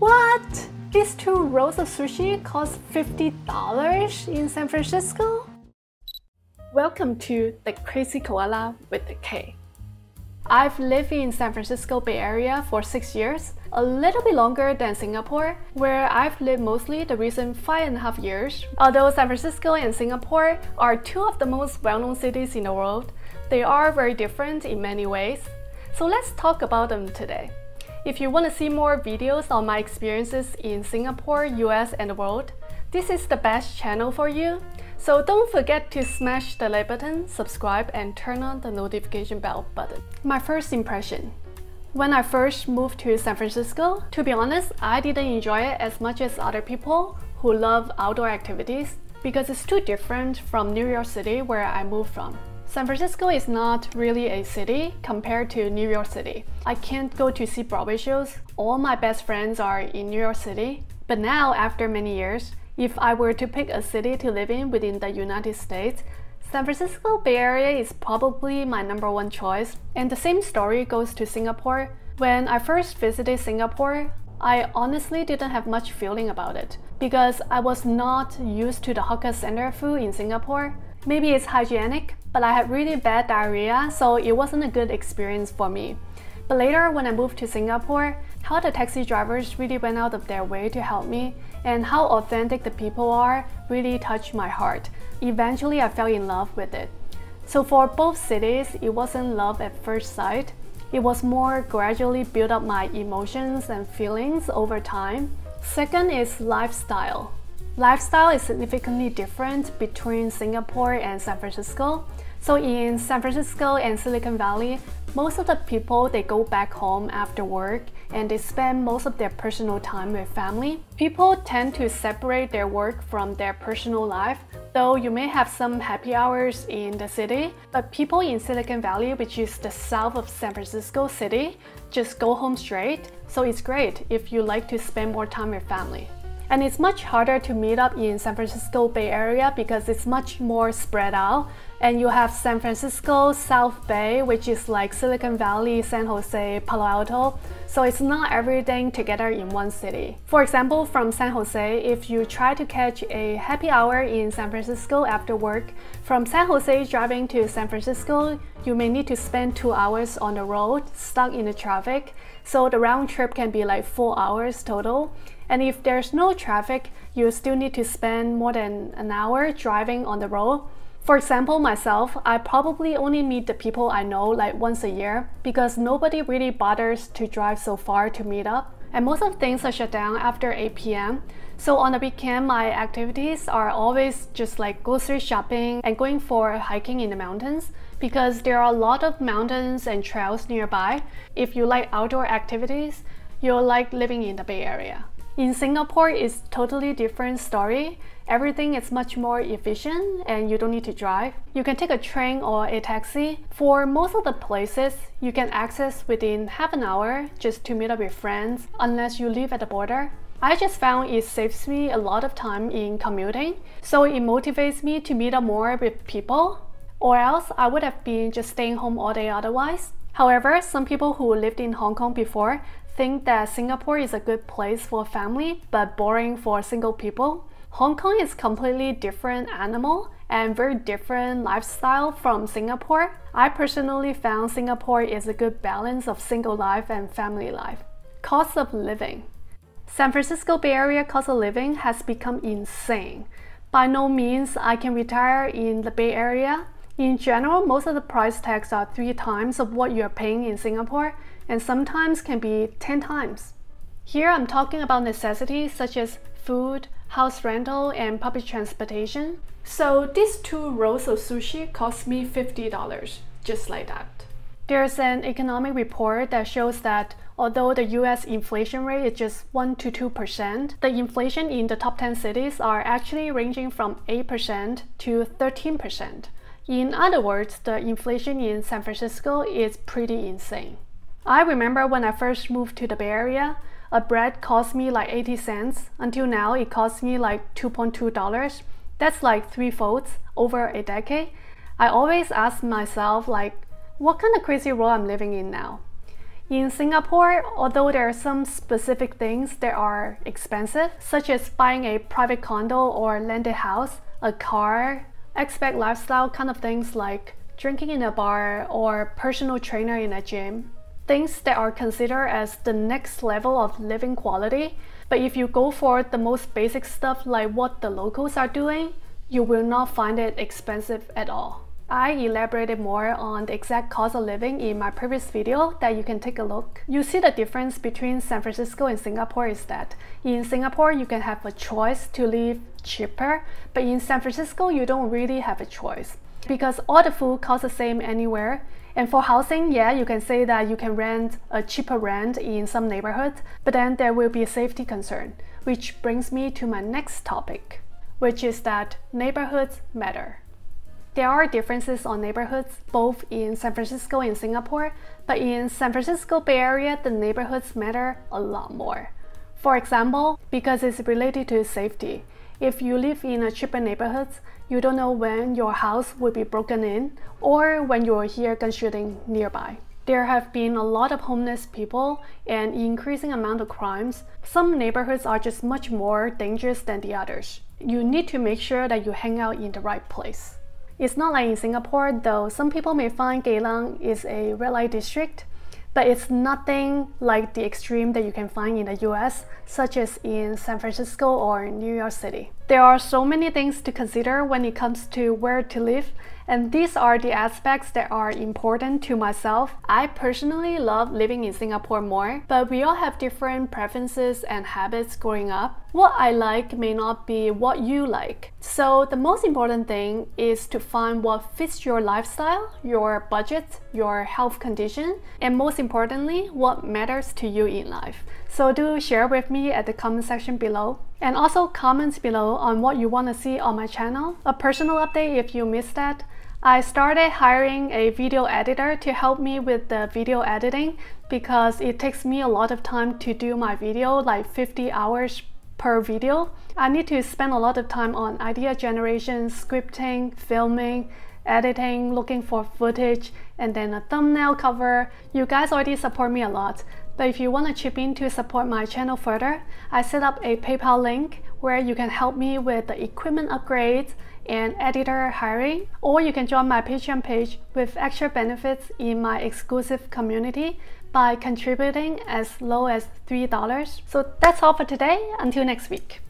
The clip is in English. What? These two rolls of sushi cost $50 in San Francisco? Welcome to The Crazy Koala with a K. I've lived in San Francisco Bay Area for 6 years, a little bit longer than Singapore, where I've lived mostly the recent 5.5 years. Although San Francisco and Singapore are two of the most well-known cities in the world, they are very different in many ways. So let's talk about them today. If you want to see more videos on my experiences in Singapore, US, and the world, this is the best channel for you. So don't forget to smash the like button, subscribe, and turn on the notification bell button. My first impression. When I first moved to San Francisco, to be honest, I didn't enjoy it as much as other people who love outdoor activities because it's too different from New York City where I moved from. San Francisco is not really a city compared to New York City. I can't go to see Broadway shows. All my best friends are in New York City. But now, after many years, if I were to pick a city to live in within the United States, San Francisco Bay Area is probably my #1 choice. And the same story goes to Singapore. When I first visited Singapore, I honestly didn't have much feeling about it because I was not used to the hawker center food in Singapore. Maybe it's hygienic, but I had really bad diarrhea, so it wasn't a good experience for me. But later, when I moved to Singapore, how the taxi drivers really went out of their way to help me, and how authentic the people are really touched my heart. Eventually, I fell in love with it. So for both cities, it wasn't love at first sight. It was more gradually built up my emotions and feelings over time. Second is lifestyle. Lifestyle is significantly different between Singapore and San Francisco. So in San Francisco and Silicon Valley, most of the people, they go back home after work and they spend most of their personal time with family. People tend to separate their work from their personal life, though you may have some happy hours in the city, but people in Silicon Valley, which is the south of San Francisco city, just go home straight. So it's great if you like to spend more time with family. And it's much harder to meet up in San Francisco Bay Area because it's much more spread out. And you have San Francisco, South Bay, which is like Silicon Valley, San Jose, Palo Alto. So it's not everything together in one city. For example, from San Jose, if you try to catch a happy hour in San Francisco after work, from San Jose driving to San Francisco, you may need to spend 2 hours on the road, stuck in the traffic. So the round trip can be like 4 hours total. And if there's no traffic, you still need to spend more than an hour driving on the road. For example, myself, I probably only meet the people I know like once a year because nobody really bothers to drive so far to meet up. And most of things are shut down after 8 p.m. So on the weekend, my activities are always just like grocery shopping and going for hiking in the mountains because there are a lot of mountains and trails nearby. If you like outdoor activities, you'll like living in the Bay Area. In Singapore, it's totally different story. Everything is much more efficient and you don't need to drive. You can take a train or a taxi. For most of the places, you can access within half an hour just to meet up with friends, unless you live at the border. I just found it saves me a lot of time in commuting, so it motivates me to meet up more with people, or else I would have been just staying home all day otherwise. However, some people who lived in Hong Kong before think that Singapore is a good place for family but boring for single people. Hong Kong is a completely different animal and very different lifestyle from Singapore. I personally found Singapore is a good balance of single life and family life. Cost of living. San Francisco Bay Area cost of living has become insane. By no means I can retire in the Bay Area. In general, most of the price tags are 3 times of what you're paying in Singapore, and sometimes can be 10 times. Here I'm talking about necessities such as food, house rental, and public transportation. So these 2 rolls of sushi cost me $50, just like that. There's an economic report that shows that although the US inflation rate is just 1 to 2%, the inflation in the top 10 cities are actually ranging from 8% to 13%. In other words, the inflation in San Francisco is pretty insane. I remember when I first moved to the Bay Area, a bread cost me like 80 cents. Until now, it costs me like $2.2. That's like 3-folds over a decade. I always ask myself, like, what kind of crazy world I'm living in now? In Singapore, although there are some specific things that are expensive, such as buying a private condo or landed house, a car, expat lifestyle kind of things like drinking in a bar or personal trainer in a gym, things that are considered as the next level of living quality. But if you go for the most basic stuff like what the locals are doing, you will not find it expensive at all. I elaborated more on the exact cost of living in my previous video that you can take a look. You see the difference between San Francisco and Singapore is that in Singapore you can have a choice to live cheaper, but in San Francisco you don't really have a choice because all the food costs the same anywhere. And for housing, yeah, you can say that you can rent a cheaper rent in some neighborhoods, but then there will be a safety concern, which brings me to my next topic, which is that neighborhoods matter. There are differences on neighborhoods both in San Francisco and Singapore, but in San Francisco Bay Area, the neighborhoods matter a lot more. For example, because it's related to safety. If you live in a cheaper neighborhood, you don't know when your house will be broken in or when you will hear gun shooting nearby. There have been a lot of homeless people and increasing amount of crimes. Some neighborhoods are just much more dangerous than the others. You need to make sure that you hang out in the right place. It's not like in Singapore, though some people may find Geylang is a red light district, but it's nothing like the extreme that you can find in the US, such as in San Francisco or New York City. There are so many things to consider when it comes to where to live, and these are the aspects that are important to myself. I personally love living in Singapore more, but we all have different preferences and habits growing up. What I like may not be what you like. So the most important thing is to find what fits your lifestyle, your budget, your health condition, and most importantly, what matters to you in life. So do share with me at the comment section below. And also comment below on what you want to see on my channel. A personal update if you missed that. I started hiring a video editor to help me with the video editing because it takes me a lot of time to do my video, like 50 hours per video. I need to spend a lot of time on idea generation, scripting, filming, editing, looking for footage, and then a thumbnail cover. You guys already support me a lot, but if you want to chip in to support my channel further, I set up a PayPal link where you can help me with the equipment upgrades and editor hiring, or you can join my Patreon page with extra benefits in my exclusive community by contributing as low as $3. So that's all for today. Until next week.